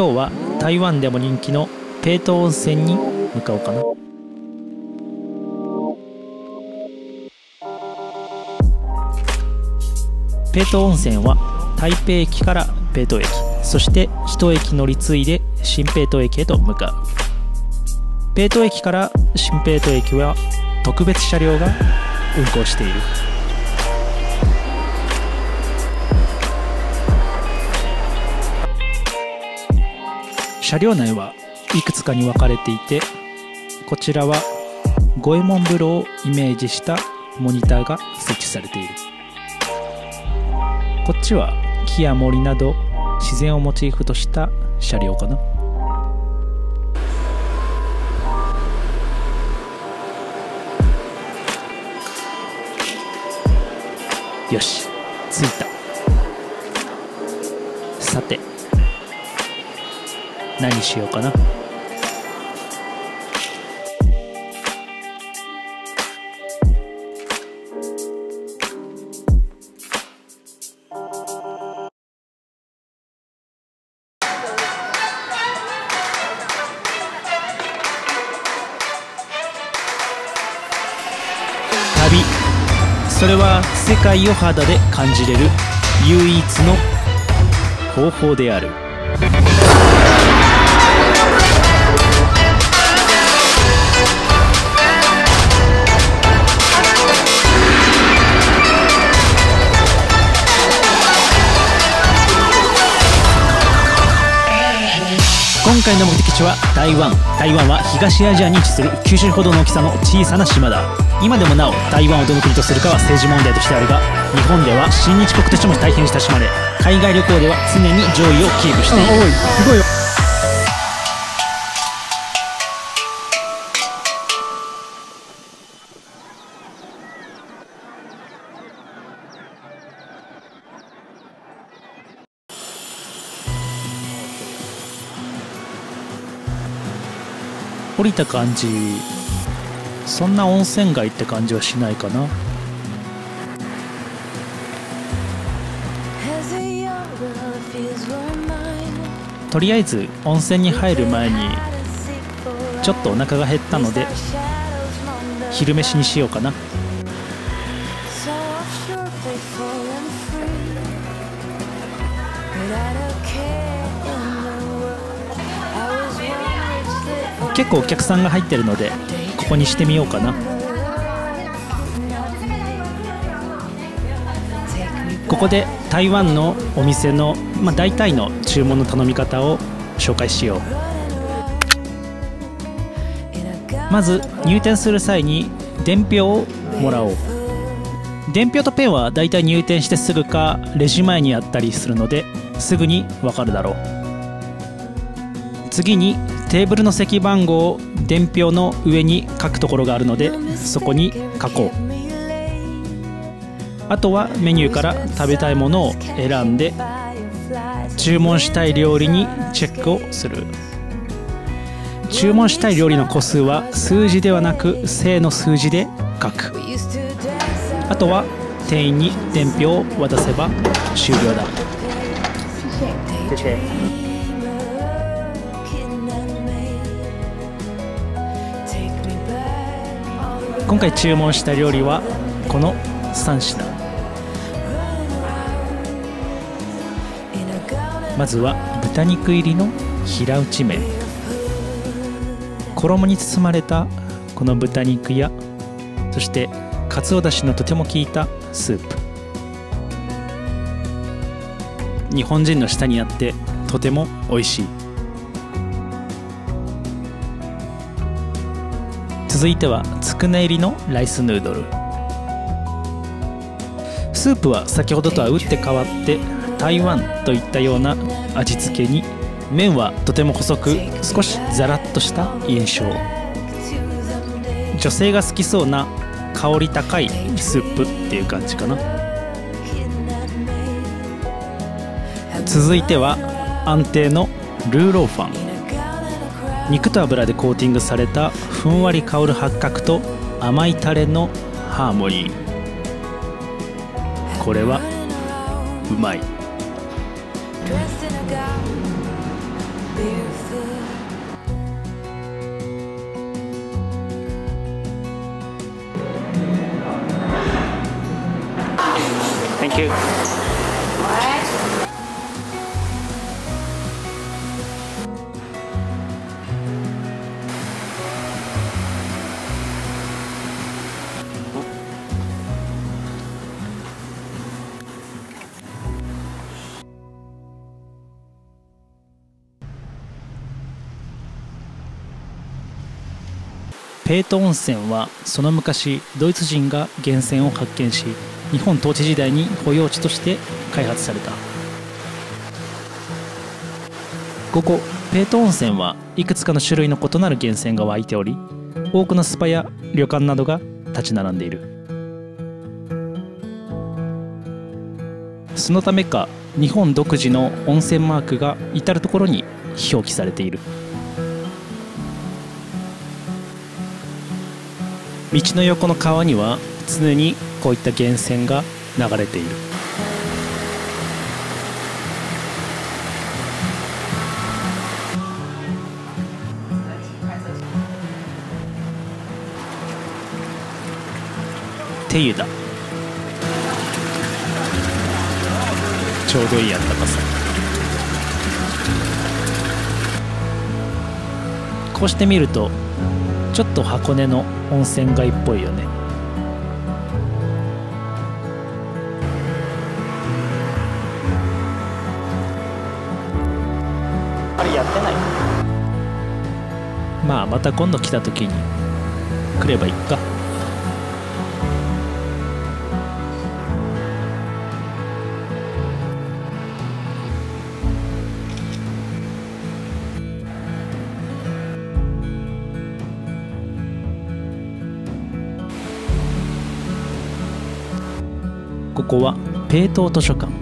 今日は台湾でも人気のペイト温泉に向かおうかな。ペイト温泉は台北駅からペイト駅、そして1駅乗り継いで新ペイト駅へと向かう。ペイト駅から新ペイト駅は特別車両が運行している。車両内はいくつかに分かれていて、こちらは五右衛門風呂をイメージしたモニターが設置されている。こっちは木や森など自然をモチーフとした車両かな。よし、着いた。さて何しようかな。旅、それは世界を肌で感じれる唯一の方法である。今回の目的地は台湾。台湾は東アジアに位置する九州ほどの大きさの小さな島だ。今でもなお台湾をどの国とするかは政治問題としてあるが、日本では親日国としても大変親しまれ、海外旅行では常に上位をキープしている。すごいよ。降りた感じ、そんな温泉街って感じはしないかな。とりあえず温泉に入る前にちょっとお腹が減ったので昼飯にしようかな。結構お客さんが入ってるのでここにしてみようかな。ここで台湾のお店の、大体の注文の頼み方を紹介しよう。まず入店する際に伝票をもらおう。伝票とペンは大体入店してすぐかレジ前にあったりするのですぐに分かるだろう。次にテーブルの席番号を伝票の上に書くところがあるのでそこに書こう。あとはメニューから食べたいものを選んで注文したい料理にチェックをする。注文したい料理の個数は数字ではなく正の数字で書く。あとは店員に伝票を渡せば終了だ。今回注文した料理はこの3品。まずは豚肉入りの平打ち麺。衣に包まれたこの豚肉や、そしてかつおだしのとても効いたスープ。日本人の舌にあってとても美味しい。続いてはつくね入りのライスヌードル。スープは先ほどとは打って変わって台湾といったような味付けに、麺はとても細く少しザラッとした印象。女性が好きそうな香り高いスープっていう感じかな。続いては安定のルーローファン。肉と油でコーティングされたふんわり香る八角と甘いタレのハーモニー。これはうまい。Thank you.ペート温泉はその昔ドイツ人が源泉を発見し、日本統治時代に保養地として開発された。ここペート温泉はいくつかの種類の異なる源泉が湧いており、多くのスパや旅館などが立ち並んでいる。そのためか日本独自の温泉マークが至る所に表記されている。道の横の川には常にこういった源泉が流れている。手湯だ。ちょうどいい暖かさ。こうして見るとちょっと箱根の温泉街っぽいよね。あれやってない？まあまた今度来た時に来ればいいか。ここはペート図書館。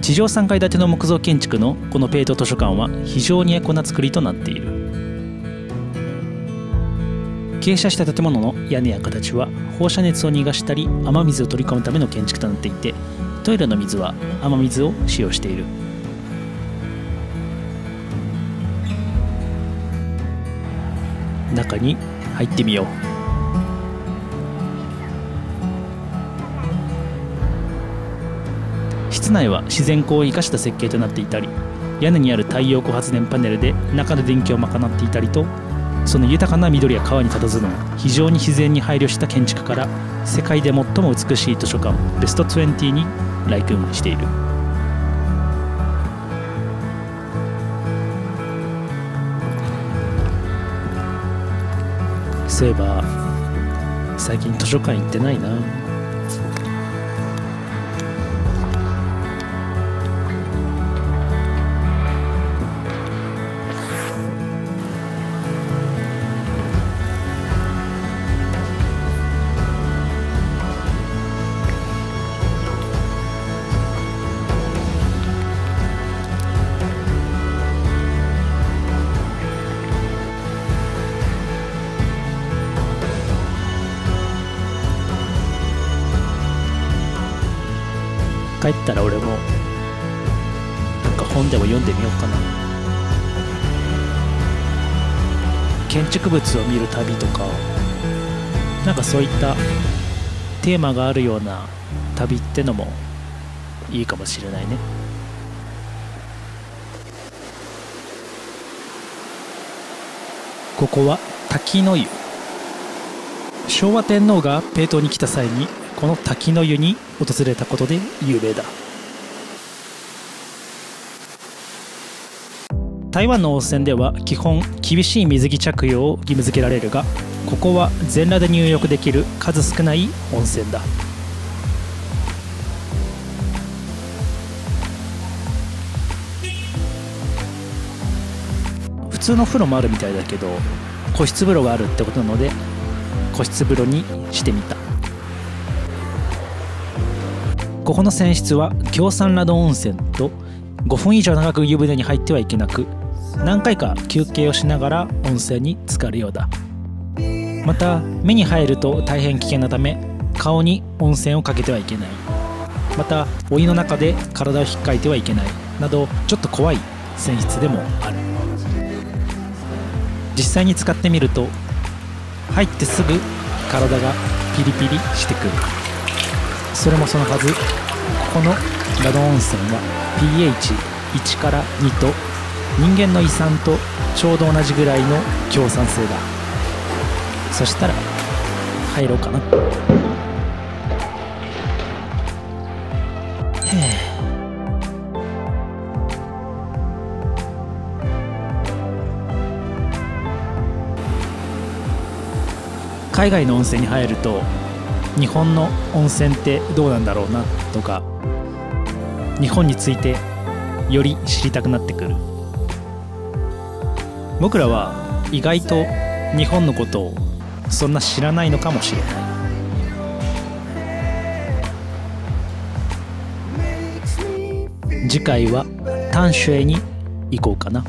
地上3階建ての木造建築のこのペート図書館は非常にエコな作りとなっている。傾斜した建物の屋根や形は放射熱を逃がしたり雨水を取り込むための建築となっていて、トイレの水は雨水を使用している。中に入ってみよう。室内は自然光を生かした設計となっていたり、屋根にある太陽光発電パネルで中の電気を賄っていたりと、その豊かな緑や川に佇む非常に自然に配慮した建築から世界で最も美しい図書館ベスト20にランクインしている。そういえば最近図書館行ってないな。帰ったら俺もなんか本でも読んでみようかな。建築物を見る旅とか、なんかそういったテーマがあるような旅ってのもいいかもしれないね。ここは滝の湯。昭和天皇がペイトに来た際にこの滝の湯に訪れたことで有名だ。台湾の温泉では基本厳しい水着着用を義務付けられるが、ここは全裸で入浴できる数少ない温泉だ。普通の風呂もあるみたいだけど、個室風呂があるってことなので個室風呂にしてみた。ここの泉質は強酸ラドン温泉と、5分以上長く湯船に入ってはいけなく、何回か休憩をしながら温泉に浸かるようだ。また目に入ると大変危険なため、顔に温泉をかけてはいけない、またお湯の中で体を引っかいてはいけないなど、ちょっと怖い泉質でもある。実際に使ってみると入ってすぐ体がピリピリしてくる。それもそのはず、このラド温泉は pH1 から2と人間の胃酸とちょうど同じぐらいの強酸性だ。そしたら入ろうかな。海外の温泉に入ると日本の温泉ってどうなんだろうなとか、日本についてより知りたくなってくる。僕らは意外と日本のことをそんな知らないのかもしれない。次回は淡水に行こうかな。